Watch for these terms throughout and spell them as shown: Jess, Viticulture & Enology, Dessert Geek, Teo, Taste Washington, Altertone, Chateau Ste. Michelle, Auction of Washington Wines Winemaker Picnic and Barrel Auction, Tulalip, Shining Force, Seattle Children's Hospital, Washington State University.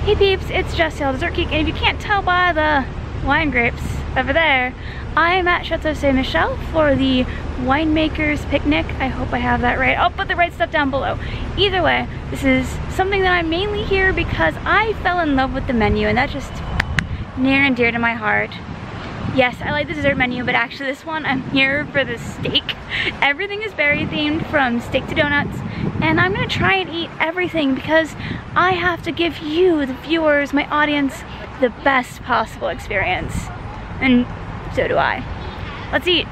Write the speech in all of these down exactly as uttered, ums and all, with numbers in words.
Hey peeps, it's Jess, Seattle Dessert Geek, and if you can't tell by the wine grapes over there, I am at Chateau Ste. Michelle for the Winemakers Picnic. I hope I have that right. I'll put the right stuff down below. Either way, this is something that I'm mainly here because I fell in love with the menu, and that's just near and dear to my heart. Yes, I like the dessert menu, but actually this one, I'm here for the steak. Everything is berry themed, from steak to donuts, and I'm gonna try and eat everything because I have to give you, the viewers, my audience, the best possible experience. And so do I. Let's eat.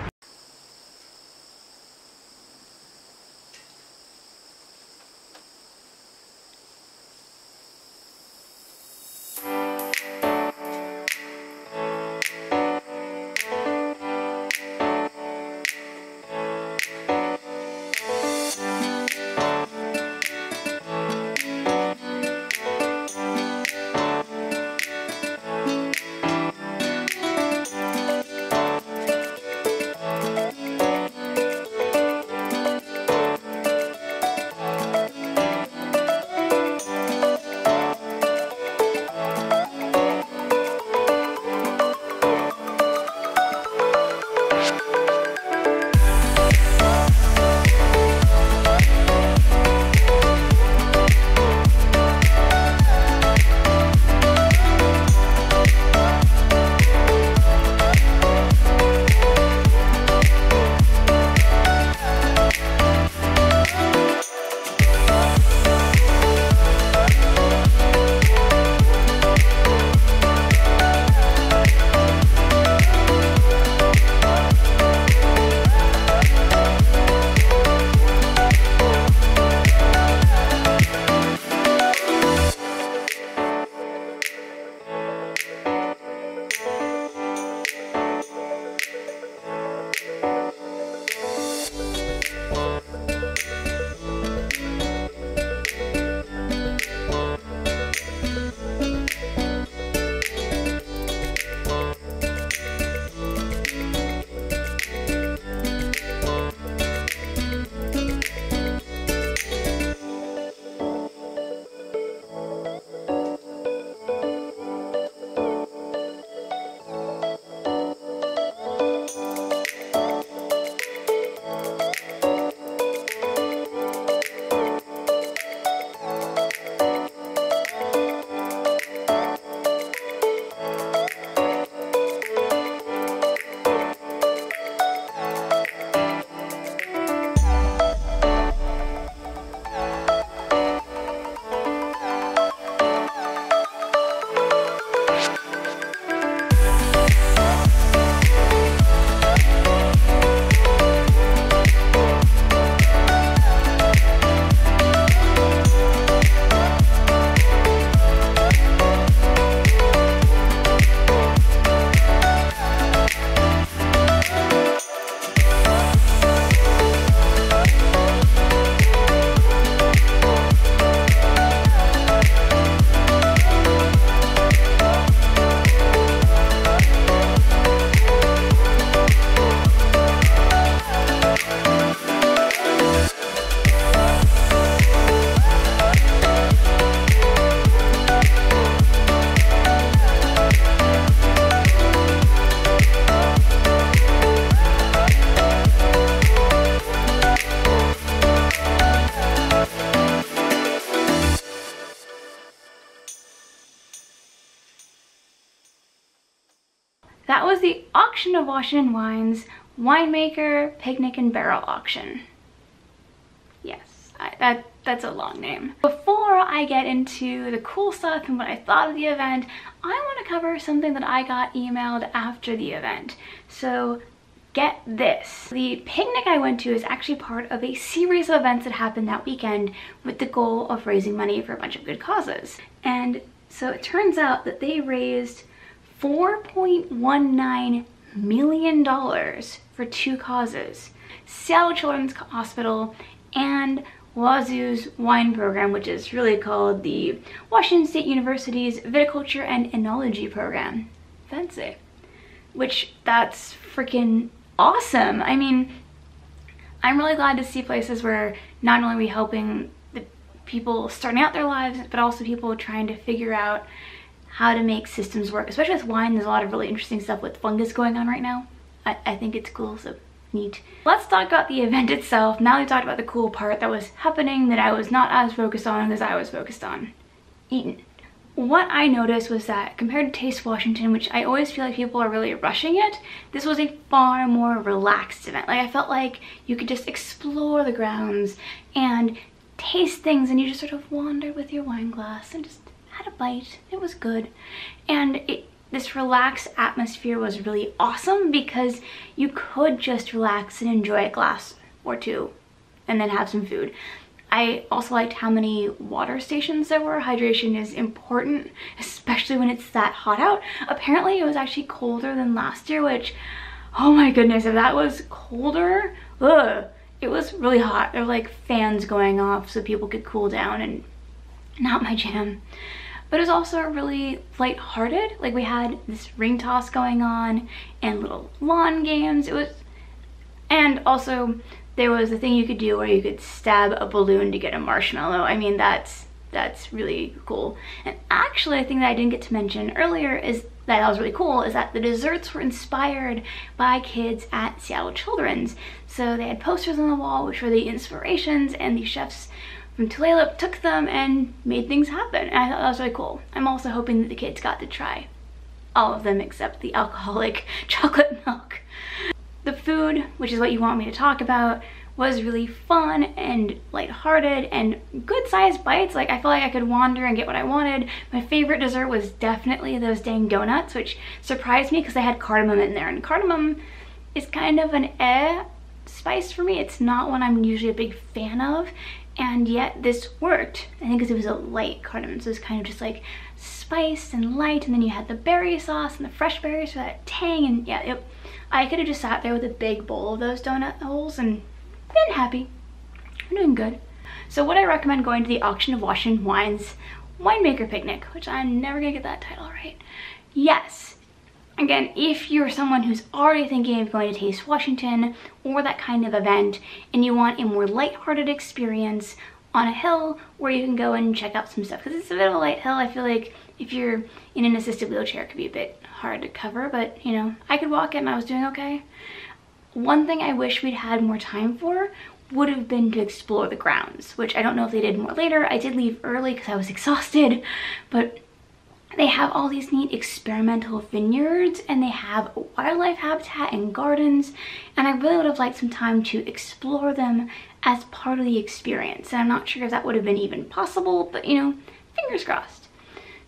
That was the Auction of Washington Wines Winemaker Picnic and Barrel Auction. Yes, I, that, that's a long name. Before I get into the cool stuff and what I thought of the event, I want to cover something that I got emailed after the event. So get this. The picnic I went to is actually part of a series of events that happened that weekend with the goal of raising money for a bunch of good causes. And so it turns out that they raised four point one nine million dollars for two causes: Seattle Children's Hospital and Wazoo's wine program, which is really called the Washington State University's Viticulture and Enology program. Fancy. Which, that's freaking awesome. I mean, I'm really glad to see places where not only are we helping the people starting out their lives, but also people trying to figure out how to make systems work, especially with wine. There's a lot of really interesting stuff with fungus going on right now. I, I think it's cool, so neat. Let's talk about the event itself. Now we've talked about the cool part that was happening that I was not as focused on as I was focused on. Eating. What I noticed was that compared to Taste Washington, which I always feel like people are really rushing it, this was a far more relaxed event. Like, I felt like you could just explore the grounds and taste things, and you just sort of wander with your wine glass and just had a bite. It was good. And it, this relaxed atmosphere was really awesome because you could just relax and enjoy a glass or two and then have some food. I also liked how many water stations there were. Hydration is important, especially when it's that hot out. Apparently it was actually colder than last year, which, oh my goodness, if that was colder, ugh, it was really hot. There were like fans going off so people could cool down, and not my jam. But it was also really lighthearted. Like, we had this ring toss going on and little lawn games. It was, and also, there was a thing you could do where you could stab a balloon to get a marshmallow. I mean, that's that's really cool. And actually, a thing that I didn't get to mention earlier is that I was really cool is that the desserts were inspired by kids at Seattle Children's. So they had posters on the wall, which were the inspirations, and the chefs from Tulalip took them and made things happen. And I thought that was really cool. I'm also hoping that the kids got to try all of them except the alcoholic chocolate milk. The food, which is what you want me to talk about, was really fun and lighthearted and good-sized bites. Like, I feel like I could wander and get what I wanted. My favorite dessert was definitely those dang donuts, which surprised me because they had cardamom in there. And cardamom is kind of an eh spice for me. It's not one I'm usually a big fan of, and yet this worked. I think because it was a light cardamom, so it's kind of just like spiced and light, and then you had the berry sauce and the fresh berries for that tang, and yeah, it, I could have just sat there with a big bowl of those donut holes and been happy. I'm doing good. So would I recommend going to the Auction of Washington Wines Winemaker Picnic, which I'm never gonna get that title right? Yes. Again, if you're someone who's already thinking of going to Taste Washington or that kind of event, and you want a more lighthearted experience on a hill where you can go and check out some stuff, because it's a bit of a light hill. I feel like if you're in an assisted wheelchair, it could be a bit hard to cover, but you know, I could walk it and I was doing okay. One thing I wish we'd had more time for would have been to explore the grounds, which I don't know if they did more later. I did leave early because I was exhausted, but they have all these neat experimental vineyards, and they have a wildlife habitat and gardens, and I really would have liked some time to explore them as part of the experience. And I'm not sure if that would have been even possible, but you know, fingers crossed.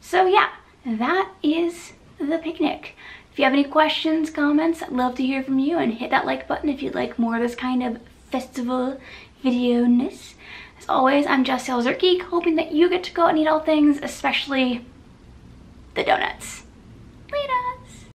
So yeah, that is the picnic. If you have any questions, comments, I'd love to hear from you, and hit that like button if you'd like more of this kind of festival video-ness. As always, I'm just Dessert Geek, hoping that you get to go out and eat all things, especially the donuts.